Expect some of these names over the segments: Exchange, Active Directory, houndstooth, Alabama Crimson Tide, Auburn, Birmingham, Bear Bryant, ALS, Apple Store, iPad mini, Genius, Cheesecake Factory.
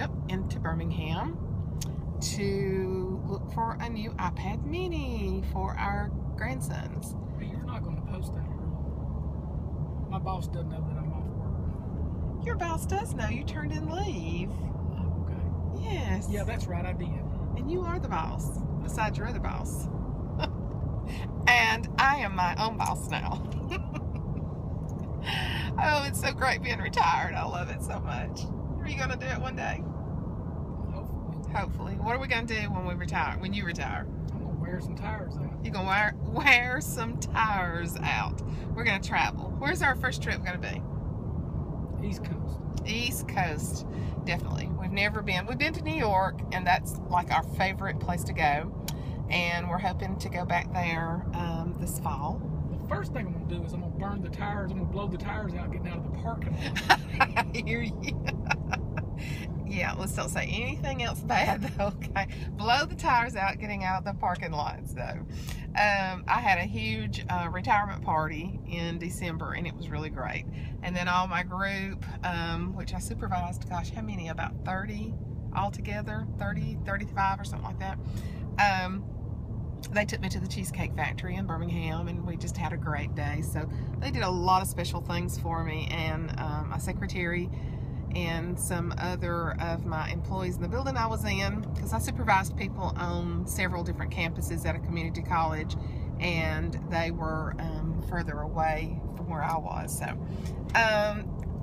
trip into Birmingham to look for a new iPad mini for our grandsons. But you're not going to post that. My boss doesn't know that I'm off work. Your boss does know. You turned in leave. Oh, okay. Yes. Yeah, that's right. I did. And you are the boss, besides your other boss. And I am my own boss now. Oh, it's so great being retired. I love it so much. Are you going to do it one day? Hopefully. Hopefully. What are we going to do when we retire, when you retire? I'm going to wear some tires out. You're going to wear some tires out. We're going to travel. Where's our first trip going to be? East Coast. East Coast, definitely. We've never been. We've been to New York, and that's like our favorite place to go. And we're hoping to go back there this fall. First thing I'm going to do is I'm going to burn the tires. I'm going to blow the tires out getting out of the parking lot. I hear you. Yeah, let's don't say anything else bad, though, okay? Blow the tires out getting out of the parking lots, though. I had a huge retirement party in December, and it was really great. And then all my group, which I supervised, gosh, how many? About 30 altogether, 30, 35 or something like that. They took me to the Cheesecake Factory in Birmingham, and we just had a great day. So they did a lot of special things for me, and my secretary and some other of my employees in the building I was in, because I supervised people on several different campuses at a community college, and they were further away from where I was. So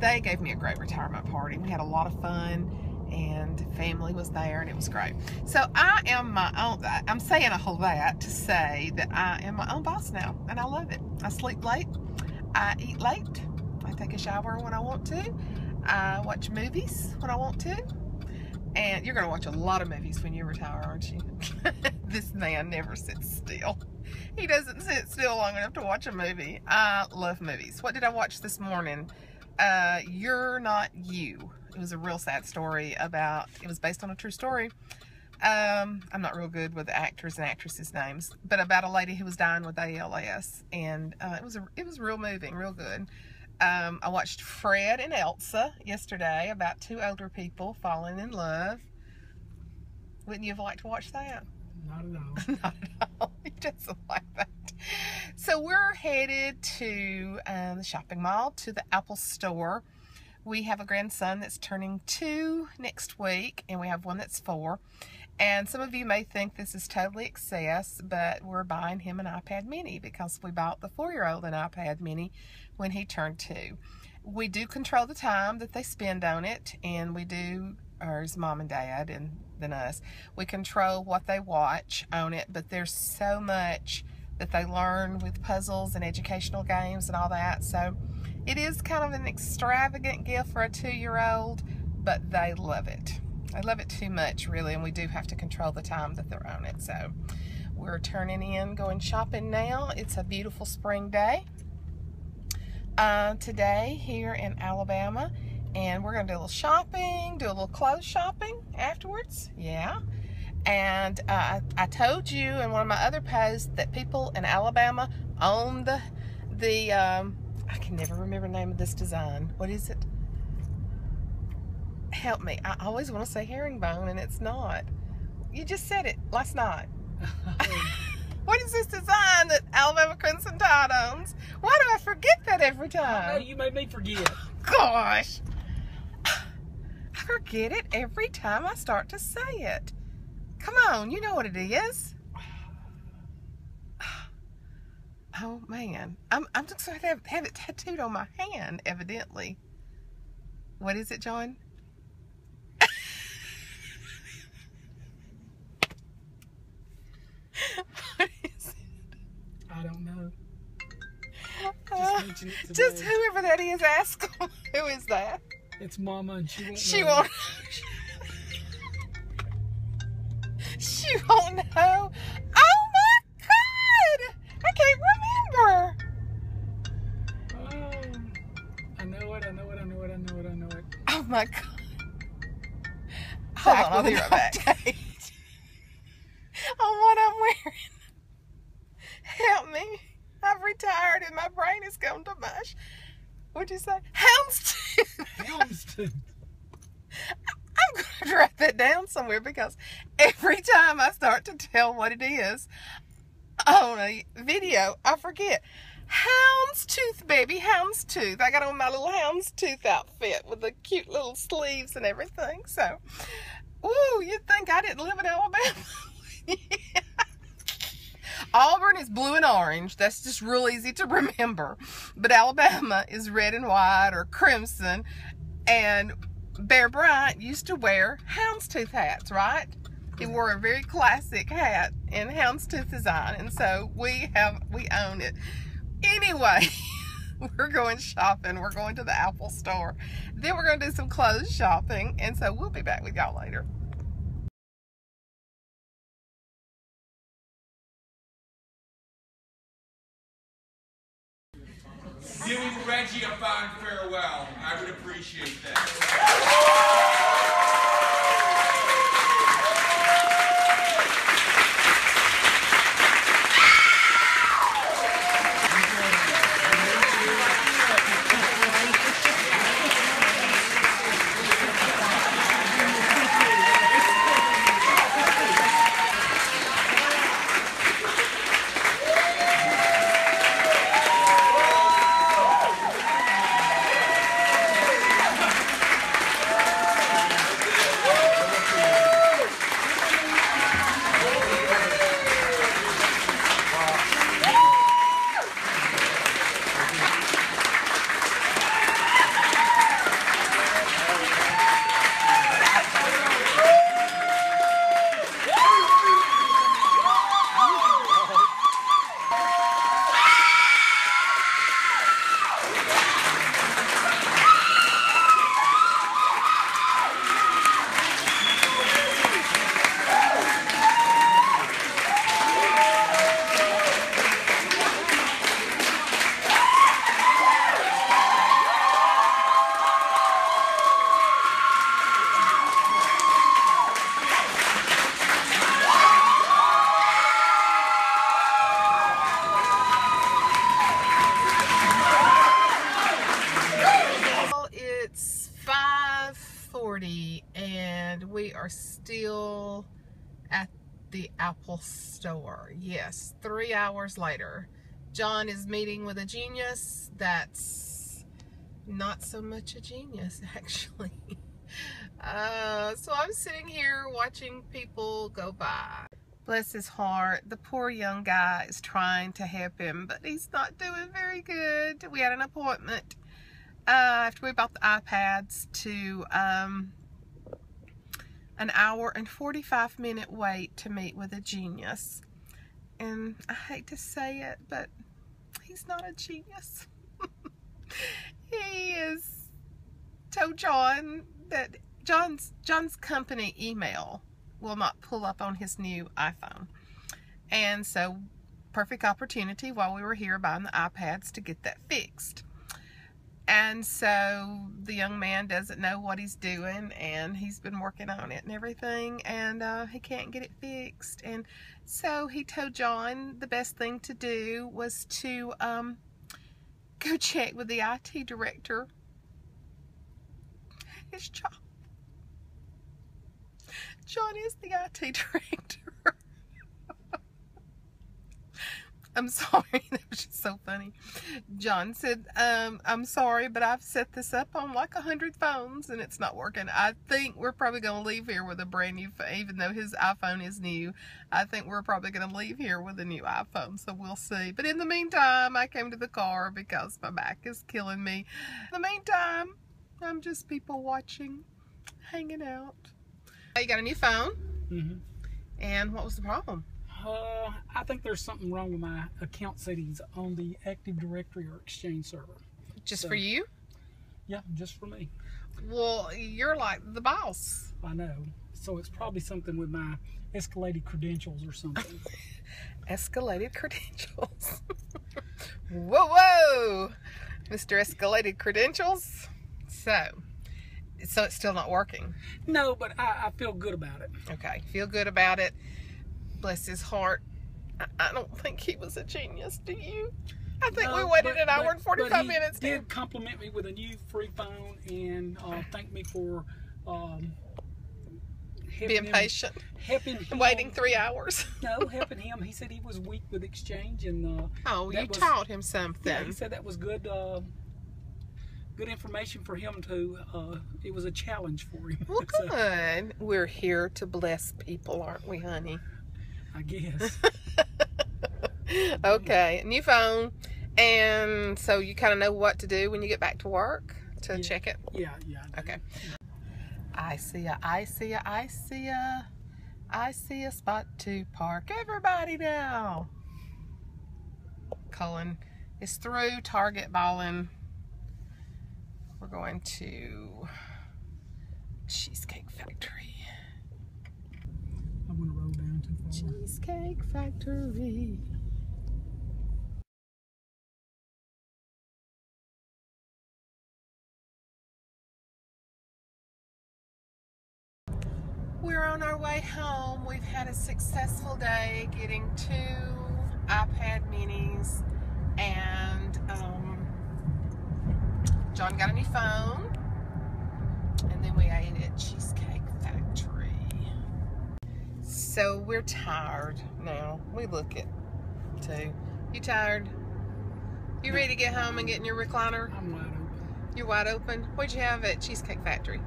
they gave me a great retirement party. We had a lot of fun, and family was there, and it was great. So I am my own, I'm saying a whole lot to say that I am my own boss now, and I love it. I sleep late, I eat late, I take a shower when I want to, I watch movies when I want to, and you're going to watch a lot of movies when you retire, aren't you? This man never sits still. He doesn't sit still long enough to watch a movie. I love movies. What did I watch this morning? You're Not You. It was a real sad story about, it was based on a true story. I'm not real good with actors and actresses' names, but about a lady who was dying with ALS, and it was real moving, real good. I watched Fred and Elsa yesterday about two older people falling in love. Wouldn't you have liked to watch that? Not at all. Not at all. He doesn't like that. So we're headed to the shopping mall, to the Apple Store. We have a grandson that's turning 2 next week, and we have one that's 4. And some of you may think this is totally excess, but we're buying him an iPad mini because we bought the 4-year-old an iPad mini when he turned 2. We do control the time that they spend on it, and we do, or his mom and dad and then us, we control what they watch on it, but there's so much that they learn with puzzles and educational games and all that. So it is kind of an extravagant gift for a 2-year-old, but they love it. They love it too much, really, and we do have to control the time that they're on it. So we're turning in, going shopping now. It's a beautiful spring day today here in Alabama, and we're going to do a little shopping, do a little clothes shopping afterwards. Yeah. And I told you in one of my other posts that people in Alabama own the I can never remember the name of this design. What is it? Help me. I always want to say herringbone, and it's not. You just said it last night. What is this design that Alabama Crimson Tide owns? Why do I forget that every time? I know, you made me forget. Gosh. I forget it every time I start to say it. Come on, you know what it is. Oh man, I'm just going to have it tattooed on my hand, evidently. What is it, John? What is it? I don't know. Just whoever that is, ask them. Who is that? It's Mama, and she won't. She won't. She won't know. Oh my God! I can't remember. I know it. I know it. I know it. I know it. I know it. Oh my God! Hold on, I'll be right back. On what I'm wearing. Help me! I've retired and my brain has gone to mush. What'd you say? Houndstooth. Houndstooth. I'm gonna write that down somewhere, because every time I start to tell what it is on a video, I forget. Houndstooth, baby, houndstooth. I got on my little houndstooth outfit with the cute little sleeves and everything. So, ooh, you'd think I didn't live in Alabama. Yeah. Auburn is blue and orange. That's just real easy to remember. But Alabama is red and white or crimson. And Bear Bryant used to wear houndstooth hats, right? He wore a very classic hat in houndstooth design. And so we own it. Anyway, we're going shopping. We're going to the Apple Store. Then we're going to do some clothes shopping. And so we'll be back with y'all later. Doing Reggie a fond farewell. I would appreciate that. Still at the Apple Store. Yes, 3 hours later. John is meeting with a genius that's not so much a genius, actually. So I'm sitting here watching people go by. Bless his heart. The poor young guy is trying to help him, but he's not doing very good. We had an appointment after we bought the iPads to an hour and 45-minute wait to meet with a genius. And I hate to say it, but he's not a genius. He is told John that John's company email will not pull up on his new iPhone. And so, perfect opportunity while we were here buying the iPads to get that fixed. And so the young man doesn't know what he's doing, and he's been working on it and everything, and he can't get it fixed. And so he told John the best thing to do was to go check with the IT director at his job. John is the IT director. I'm sorry, that was just so funny. John said, I'm sorry, but I've set this up on like 100 phones and it's not working. I think we're probably going to leave here with a brand new phone. Even though his iPhone is new, I think we're probably going to leave here with a new iPhone, so we'll see. But in the meantime, I came to the car because my back is killing me. In the meantime, I'm just people watching, hanging out. You got a new phone? Mm-hmm. And what was the problem? I think there's something wrong with my account settings on the Active Directory or Exchange server. Just so, for you? Yeah, just for me. Well, you're like the boss. I know. So it's probably something with my escalated credentials or something. Escalated credentials. Whoa, whoa! Mr. Escalated Credentials. So it's still not working? No, but I feel good about it. Okay, feel good about it. Bless his heart. I don't think he was a genius, do you? I think we waited an hour and 45 minutes. He did compliment me with a new free phone and thank me for being patient, helping him, waiting 3 hours. No, helping him. He said he was weak with Exchange, and oh, you taught him something. Yeah, he said that was good. Good information for him too. It was a challenge for him. Well, good. So, we're here to bless people, aren't we, honey? I guess. Okay, new phone, and so you kind of know what to do when you get back to work to check it. Yeah, yeah. Okay. I see ya, I see ya, I see ya. I see a spot to park. Everybody now. Cullen is through Target balling. We're going to Cheesecake Factory. I want to roll down too far. Cheesecake Factory. We're on our way home. We've had a successful day getting 2 iPad minis, and John got a new phone, and then we ate at Cheesecake Factory. So we're tired now. We look it too. You tired? You ready to get home and get in your recliner? I'm wide open. You're wide open? What'd you have at Cheesecake Factory?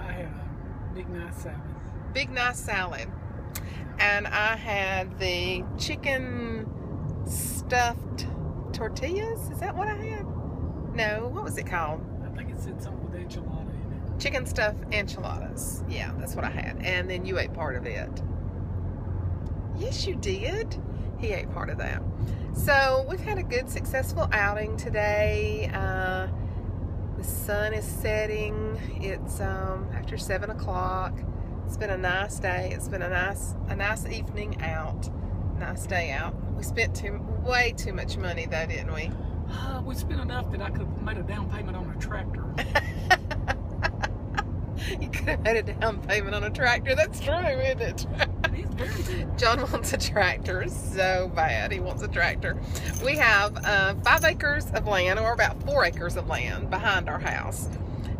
I have a big nice salad. Big nice salad. And I had the chicken stuffed tortillas. Is that what I had? No, what was it called? I think it said something with enchilada in it. Chicken stuffed enchiladas. Yeah, that's what I had. And then you ate part of it. Yes, you did. He ate part of that. So we've had a good, successful outing today. The sun is setting. It's after 7 o'clock. It's been a nice day. It's been a nice evening out. Nice day out. We spent way too much money though, didn't we? We spent enough that I could have made a down payment on a tractor. You could have made a down payment on a tractor. That's true, isn't it? John wants a tractor so bad. He wants a tractor. We have 5 acres of land, or about 4 acres of land behind our house.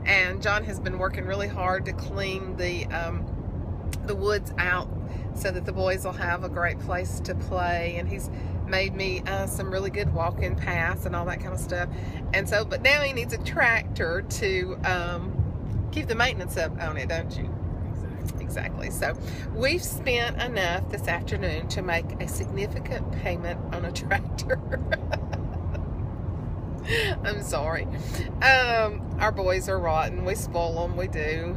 And John has been working really hard to clean the woods out so that the boys will have a great place to play. And he's made me some really good walking paths and all that kind of stuff, and so but now he needs a tractor to keep the maintenance up on it, don't you? Exactly. So we've spent enough this afternoon to make a significant payment on a tractor. I'm sorry. Our boys are rotten. We spoil them, we do,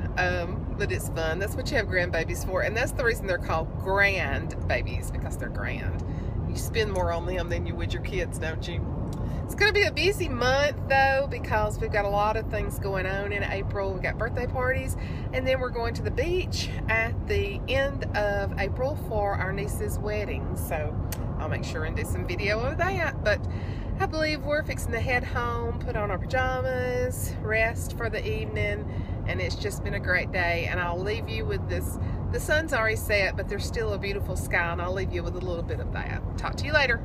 but it's fun. That's what you have grandbabies for, and that's the reason they're called grandbabies, because they're grand. You spend more on them than you would your kids, don't you? It's going to be a busy month, though, because we've got a lot of things going on in April. We've got birthday parties, and then we're going to the beach at the end of April for our niece's wedding. So I'll make sure and do some video of that. But I believe we're fixing to head home, put on our pajamas, rest for the evening, and it's just been a great day. And I'll leave you with this. The sun's already set, but there's still a beautiful sky, and I'll leave you with a little bit of that. Talk to you later.